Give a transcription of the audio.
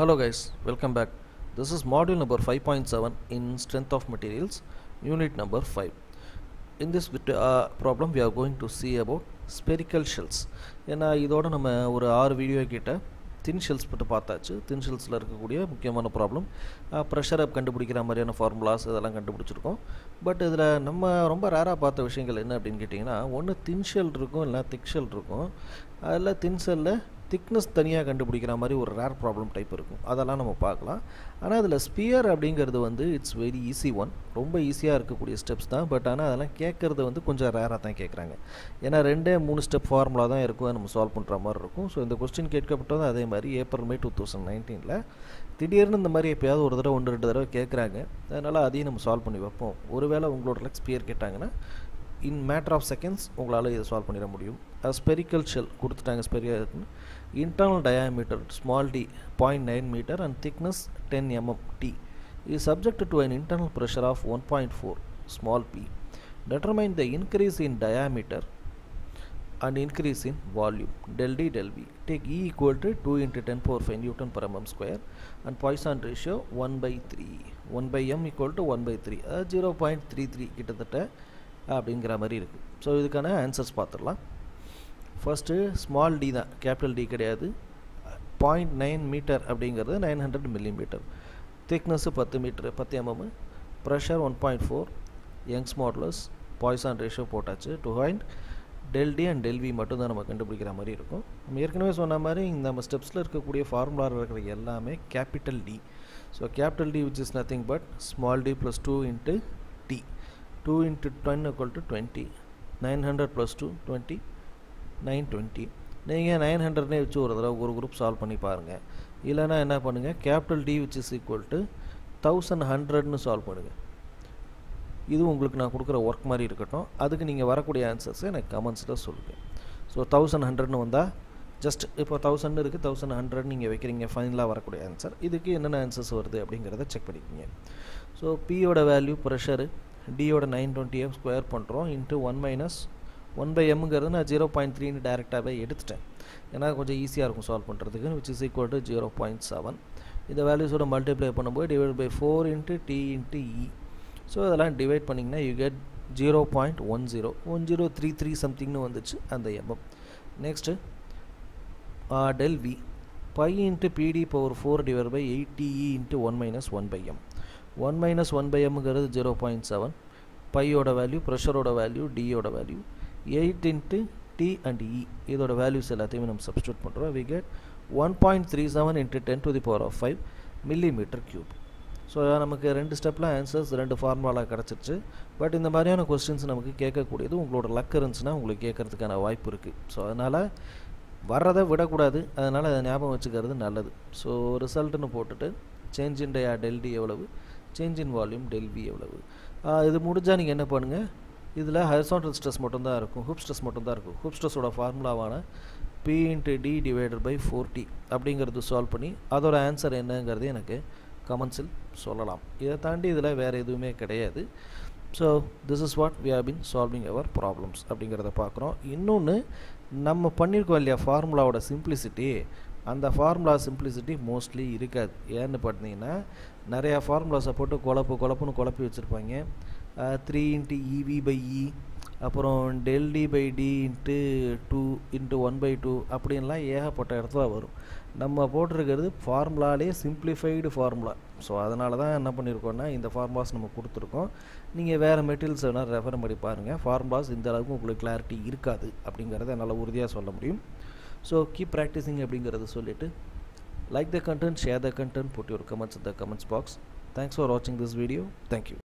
Hello guys, welcome back. This is module number 5.7 in strength of materials, unit number 5. In this problem we are going to see about spherical shells. ஏன்னா இதோட நம்ம ஒரு 6 video கிட்ட thin shells பத்தி பார்த்தாச்சு. Thin shellsல இருக்கக்கூடிய முக்கியமான problem pressure up கண்டுபிடிக்கிற மாதிரியான formulas இதெல்லாம் கண்டுபிடிச்சிருக்கோம். பட் இதுல நம்ம ரொம்ப ரேரா பார்த்த விஷயங்கள் என்ன அப்படினு கேட்டிங்கனா ஒன்னு thin shell இருக்கும் இல்ல thick shell இருக்கும். அதல thin shellல thickness தனியா கண்டுபிடிக்கிற மாதிரி ஒரு rare problem type இருக்கும் அதெல்லாம் நம்ம பார்க்கலாம் ஆனா இதுல sphere அப்படிங்கிறது வந்து it's very easy one ரொம்ப ஈஸியா இருக்கக்கூடிய ஸ்டெப்ஸ் தான் பட் ஆனா அதெல்லாம் கேக்குறது வந்து கொஞ்சம் ரேரா தான் கேக்குறாங்க ஏனா ரெண்டே மூணு ஸ்டெப் ஃபார்முலா தான் இருக்கும் நம்ம solve பண்ற மாதிரி இருக்கும் சோ இந்த क्वेश्चन கேட்கப்பட்டது அதே மாதிரி ஏப்ரல் மே 2019ல திடீர்னு இந்த மாதிரி எப்பயாவது ஒரு தடவை ஒன்று ரெண்டு தடவை கேக்குறாங்க அதனால அதையும் நம்ம solve பண்ணி வைப்போம் ஒருவேளை உங்களோட like sphere கேட்டாங்கன்னா in matter of seconds உங்களால இத solve பண்ணிர முடியும் a spherical shell கொடுத்துட்டாங்க spherical internal diameter small d 0.9 meter and thickness 10 mm t is subjected to an internal pressure of 1.4 small p determine the increase in diameter and increase in volume del d del v take e equal to 2 into 10 power 5 newton per mm square and Poisson ratio 1 by m equal to 1 by 3 0.33 கிட்டத்தட்ட அப்படிங்கற மாதிரி இருக்கு so இதுக்கான answers பாத்துறலாம் first small d தான் capital d கிடையாது 0.9 metre அப்படிங்கிறது 900 mm thickness 10 metre 10 mm pressure 1.4 young's modulus poisson ratio போட்டாச்சு to find del d and del v மட்டும் தான் நம்ம கண்டுபிடிக்கிற மாதிரி இருக்கும் நம்ம ஏற்கனவே சொன்ன மாதிரி இந்த நம்ம ஸ்டெப்ஸ்ல இருக்க கூடிய ஃபார்முலால இருக்கிற எல்லாமே capital d so capital d which is nothing but small d plus 2 into t 2 into 10 equal to 20 900 plus 2 20 920 நீங்க 900 னே வெச்சு ஒரு தடவை ஒரு group solve பண்ணி பாருங்க இல்லனா என்ன பண்ணுங்க capital D which is equal to 1100 னு solve பண்ணுங்க இது உங்களுக்கு நான் கொடுக்கிற work மாதிரி இருக்கட்டும் அதுக்கு நீங்க வரக்கூடிய ஆன்சர்ஸ் எனக்கு கமெண்ட்ஸ்ல சொல்லுங்க சோ 1100 னு வந்தா just இப்போ 1000 னு இருக்கு 1100 நீங்க வைக்கிறீங்க ஃபைனலா வரக்கூடிய ஆன்சர் இதுக்கு என்னென்ன ஆன்சர்ஸ் வருது அப்படிங்கறதை செக் பண்ணிக்கங்க சோ P ஓட வேல்யூ pressure D ओड 920m square पन्टरों into 1 minus 1 by m गरदु ना 0.3 इन direct आबै एडित्तटें एना कोंज easy आरुकुं solve पन्टरत्तुक्कु which is equal to 0.7 इद values ओड multiply पन्नुम्बोधु divided by 4 into t into e so अदलान divide पन्निंगना you get 0.10 1033 something नु वंदुच्चु and the above next del v pi into pd power 4 divided by 8 te into 1 minus 1 by m 1 minus 1 by m is 0.7 pi oda value pressure oda value d oda value 8 into t and e idoda values ellathayum nam substitute pandrom we get 1.37 into 10 to the power of 5 millimeter cube so namakku rendu step la answers rendu formula kadachirchu but indha mariyana questions namakku kekakudiyadu ungaloda luck irundhuchna ungalku kekkuradhukana vaaipu irukku so adanal varradha vidakudadu adanal adha nyabam vechukiradhu nalladhu so result nu potuttu change in dia del d evlavu change in volume del v evlavu idu mudinja neenga enna panunga idla horizontal stress mottum da irukum hoop stress mottum da irukum hoop stress oda formula vana p into d divided by 4t அப்படிங்கறது solve பண்ணி அதோட answer என்னங்கறது எனக்கு கமெண்ட்ஸ்ல சொல்லலாம் இத தாண்டி இதல வேற எதுவுமே கிடையாது so this is what we have been solving our problems அப்படிங்கறத பார்க்கறோம் இன்னொன்னு நம்ம பண்ணிருக்கோம் இல்லையா ஃபார்முலாவோட சிம்பிளிசிட்டி அந்த ஃபார்முலா சிம்பிளிசிட்டி मोस्टली இருக்காது ஏன்னு பார்த்தீங்கன்னா நிறைய ஃபார்முலாஸ போட்டு குழப்பு குழப்பி வச்சிருப்பாங்க 3 into ev by e அப்புறம் del d by d into 2 into 1 by 2 அப்படின்லாம் ஏகப்பட்ட இடத்துல வரும் நம்ம போட்டுருக்கிறது ஃபார்முலாலே சிம்பிளிஃபைடு ஃபார்முலா சோ அதனால தான் என்ன பண்ணிருக்கோம்னா இந்த ஃபார்முலாஸ் நம்ம கொடுத்திருக்கோம் நீங்க வேற மெட்டீரியல்ஸ் வேணா ரெஃபர் பண்ணி பாருங்க ஃபார்முலாஸ் இந்த அளவுக்கு உங்களுக்கு கிளாரிட்டி இருக்காது அப்படிங்கறதை என்னால உறுதியா சொல்ல முடியும் So keep practicing அப்படிங்கறது சொல்லிட்டு like the content share the content put your comments in the comments box thanks for watching this video thank you